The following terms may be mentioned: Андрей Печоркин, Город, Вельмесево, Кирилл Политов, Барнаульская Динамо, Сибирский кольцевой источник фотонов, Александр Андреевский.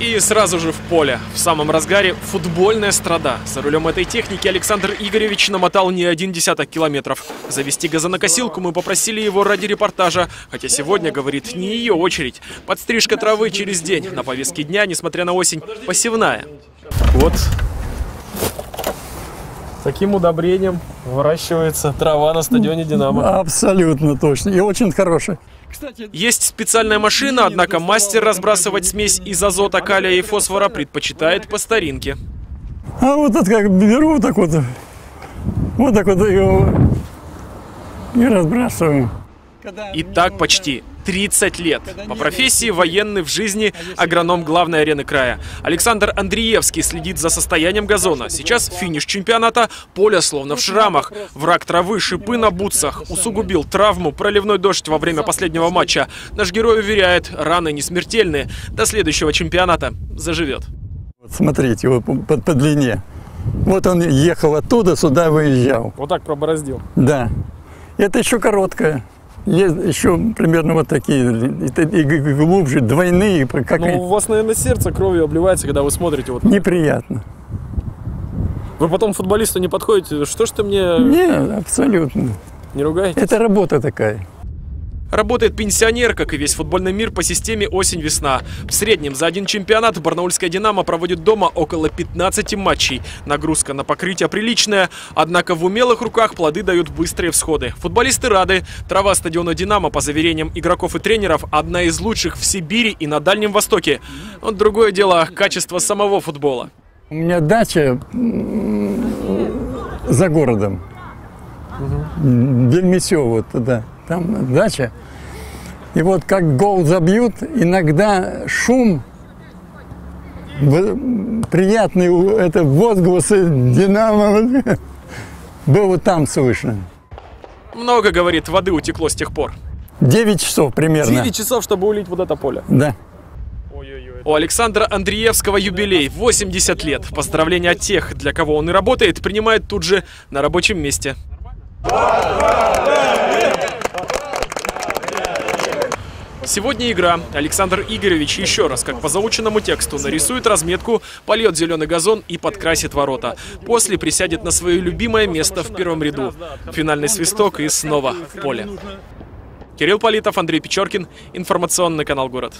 И сразу же в поле, в самом разгаре, футбольная страда. За рулем этой техники Александр Игоревич намотал не один десяток километров. Завести газонокосилку мы попросили его ради репортажа. Хотя сегодня, говорит, не ее очередь. Подстрижка травы через день. На повестке дня, несмотря на осень, посевная. Вот таким удобрением выращивается трава на стадионе «Динамо». Абсолютно точно. И очень хорошая. Есть специальная машина, однако мастер разбрасывать смесь из азота, калия и фосфора предпочитает по старинке. А вот это как беру вот так вот его и разбрасываю. И так почти 30 лет. По профессии военный, в жизни агроном главной арены края. Александр Андреевский следит за состоянием газона. Сейчас финиш чемпионата, поле словно в шрамах. Враг травы, шипы на бутсах. Усугубил травму проливной дождь во время последнего матча. Наш герой уверяет, раны не смертельные. До следующего чемпионата заживет. Вот смотрите, вот по длине. Вот он ехал оттуда, сюда выезжал. Вот так пробороздил. Да. Это еще короткое. Есть еще примерно вот такие, и глубже, двойные. Как... Ну, у вас, наверное, сердце кровью обливается, когда вы смотрите. Вот. Неприятно. Вы потом футболисту не подходите, что ж ты мне... Нет, абсолютно. Не ругаетесь? Это работа такая. Работает пенсионер, как и весь футбольный мир, по системе осень-весна. В среднем за один чемпионат барнаульская «Динамо» проводит дома около 15 матчей. Нагрузка на покрытие приличная, однако в умелых руках плоды дают быстрые всходы. Футболисты рады. Трава стадиона «Динамо», по заверениям игроков и тренеров, одна из лучших в Сибири и на Дальнем Востоке. Но другое дело – качество самого футбола. У меня дача за городом. Вельмесево, да. Там дача. И вот как гол забьют, иногда шум, приятный это возгласы «Динамо» было там слышно. Много, говорит, воды утекло с тех пор. 9 часов примерно. 9 часов, чтобы улить вот это поле. Да. У Александра Андреевского юбилей – 80 лет. Поздравления от тех, для кого он и работает, принимает тут же на рабочем месте. Сегодня игра. Александр Игоревич еще раз, как по заученному тексту, нарисует разметку, польет зеленый газон и подкрасит ворота. После присядет на свое любимое место в первом ряду. Финальный свисток и снова в поле. Кирилл Политов, Андрей Печоркин, информационный канал «Город».